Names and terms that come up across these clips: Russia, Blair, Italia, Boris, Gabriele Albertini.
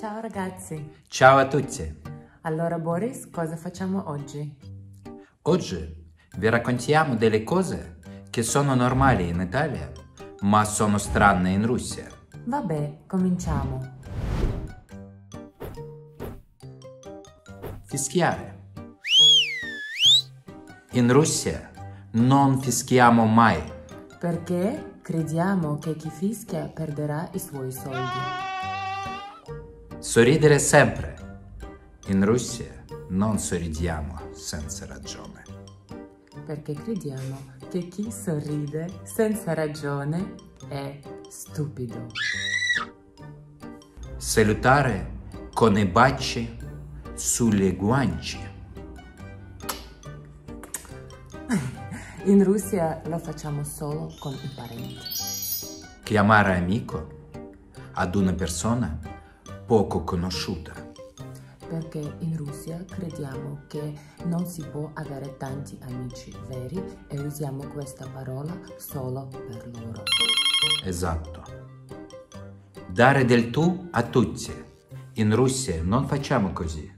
Ciao ragazzi! Ciao a tutti! Allora Boris, cosa facciamo oggi? Oggi vi raccontiamo delle cose che sono normali in Italia, ma sono strane in Russia. Vabbè, cominciamo! Fischiare. In Russia non fischiamo mai. Perché crediamo che chi fischia perderà i suoi soldi. Sorridere sempre. In Russia non sorridiamo senza ragione. Perché crediamo che chi sorride senza ragione è stupido. Salutare con i baci sulle guance. In Russia lo facciamo solo con i parenti. Chiamare amico ad una persona poco conosciuta. Perché in Russia crediamo che non si può avere tanti amici veri e usiamo questa parola solo per loro. Esatto. Dare del tu a tutti. In Russia non facciamo così.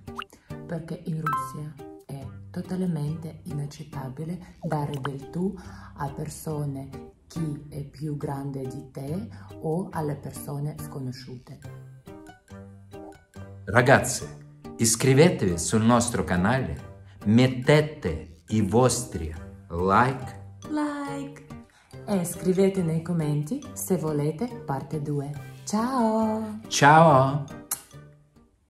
Perché in Russia è totalmente inaccettabile dare del tu a persone chi è più grande di te o alle persone sconosciute. Ragazzi, iscrivetevi sul nostro canale, mettete i vostri like e scrivete nei commenti se volete parte 2. Ciao! Ciao!